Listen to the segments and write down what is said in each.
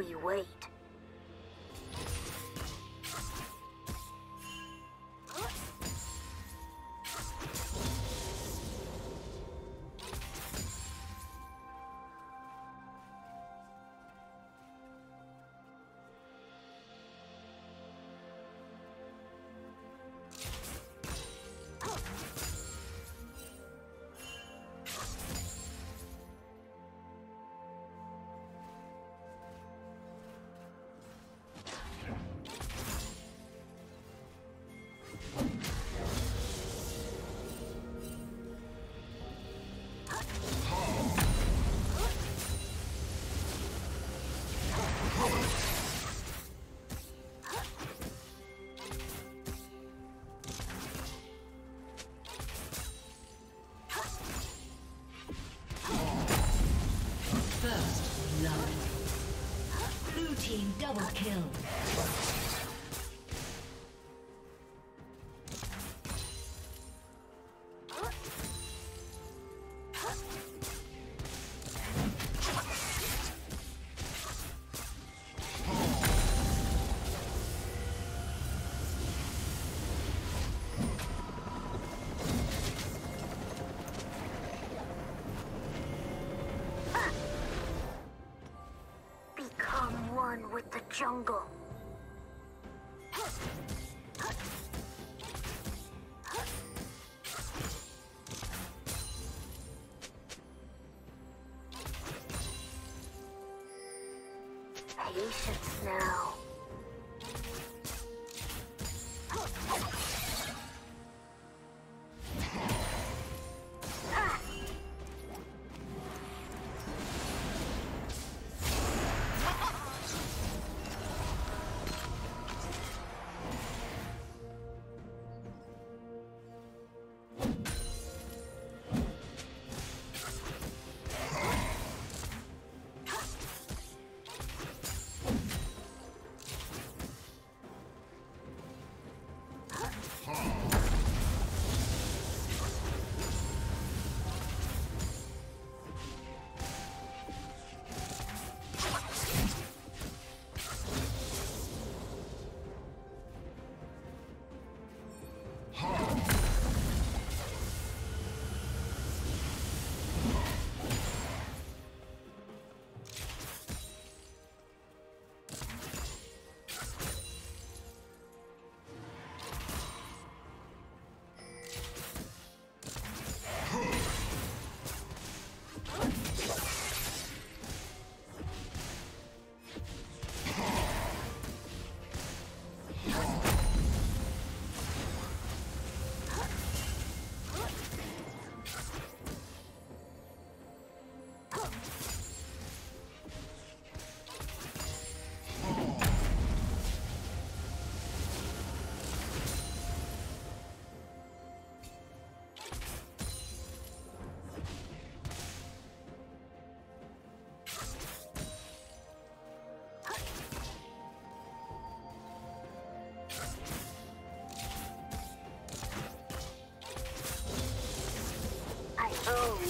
We wait. Double kill. Jungle. Patience now.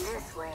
This land.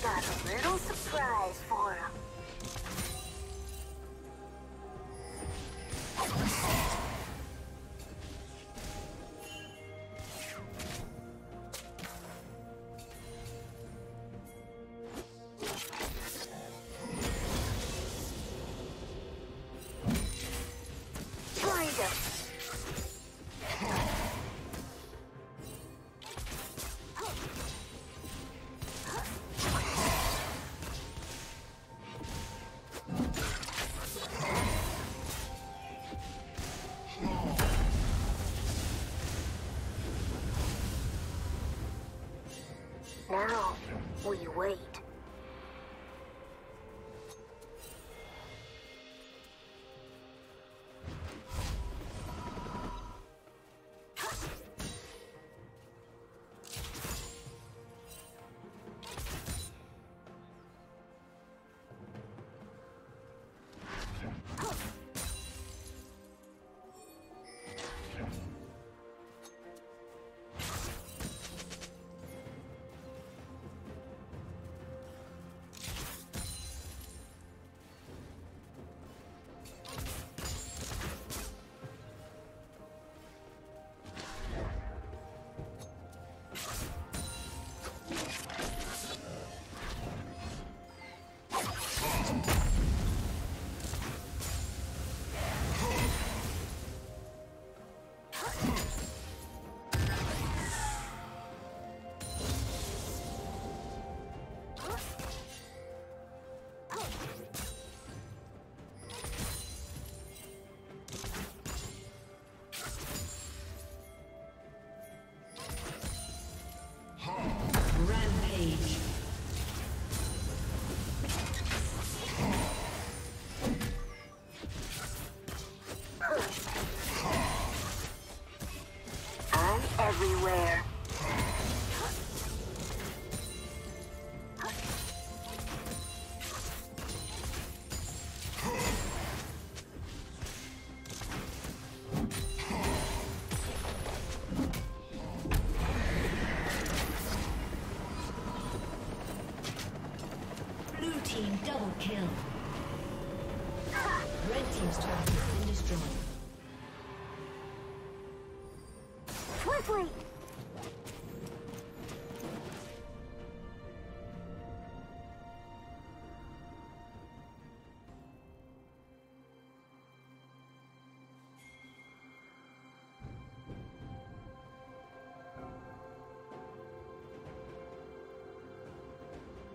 Got a little surprise for him. Now, we wait. Everywhere. Blue team double kill. Red team's turret has been destroyed. Wait.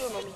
Enemy.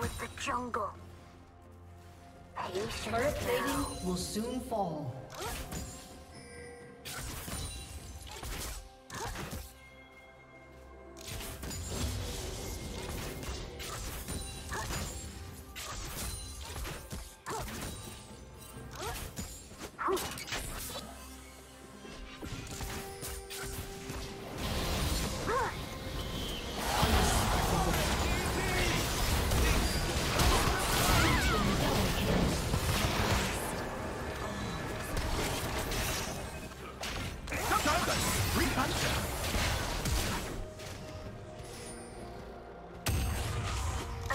With the jungle. Turret plating will soon fall.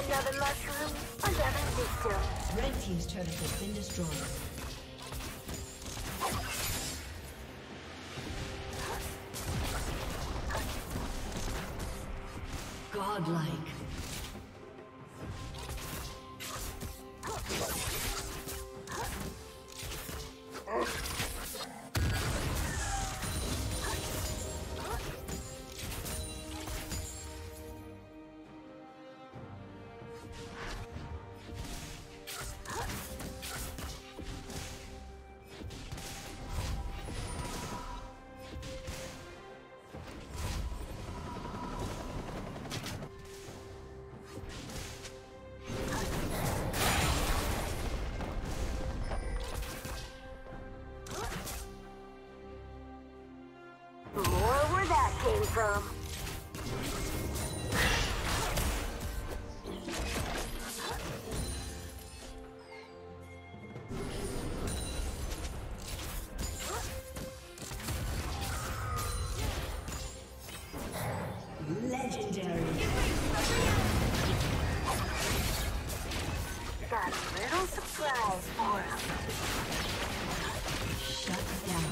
Another mushroom, another victim. Red team's turret has been destroyed. Godlike. Legendary. Got a little surprise for him. Shut down.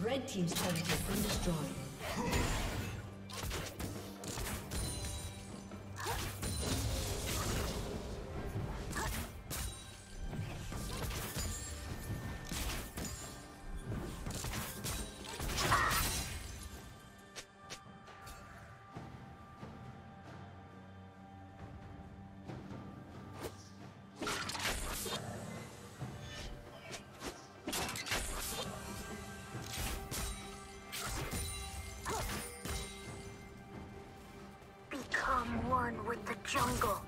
Red team's turret has been destroyed. Jungle.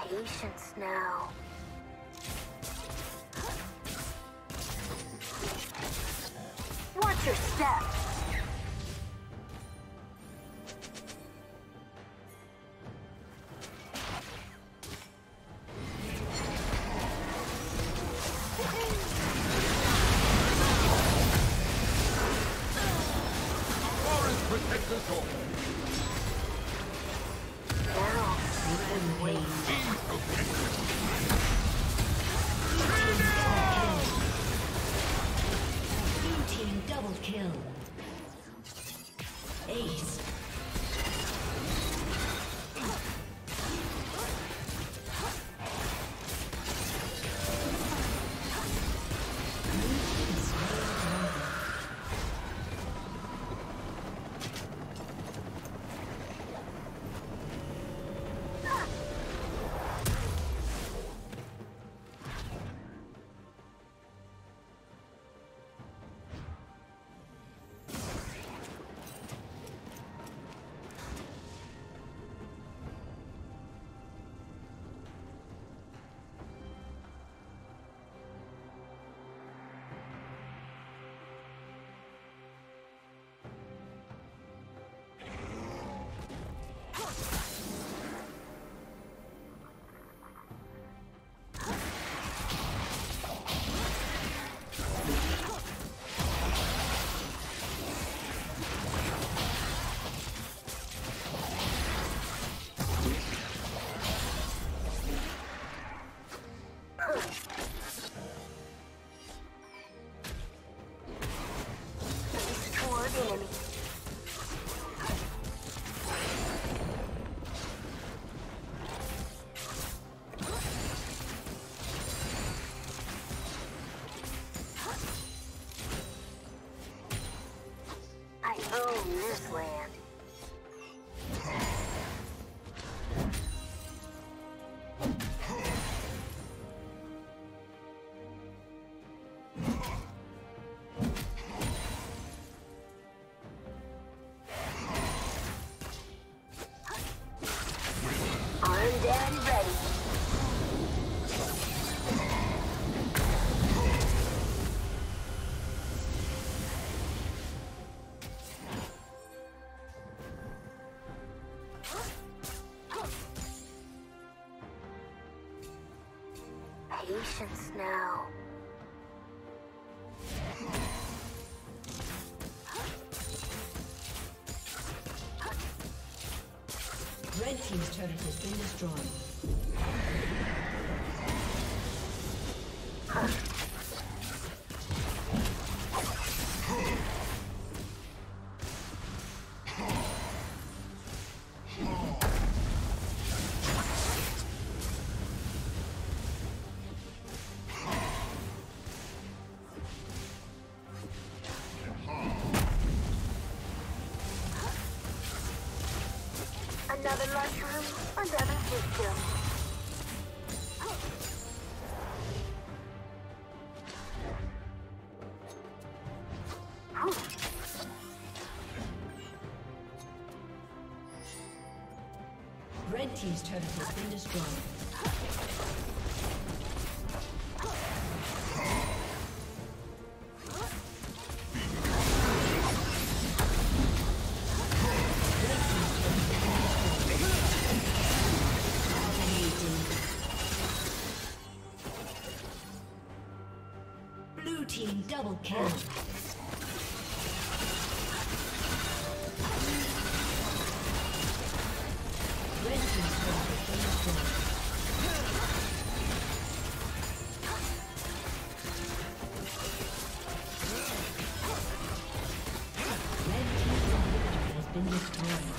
Patience now. Watch your step. Total Newsland. Patience now. Red team's turret has been destroyed. Another mushroom, another victim. Red team's turret has been destroyed. Double kill. Red team's turret has been destroyed.